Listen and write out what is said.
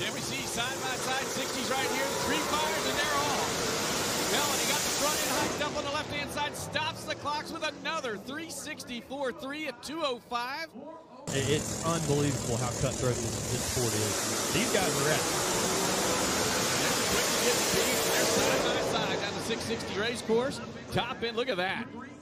Then we see side-by-side 60s right here. The three fires, and they're off. Melanie got the front end hiked up on the left-hand side, stops the clocks with another 364.3 at 2:05. It's unbelievable how cutthroat this sport is. These guys are at it. They're side-by-side on the 660 race course. Top end, look at that.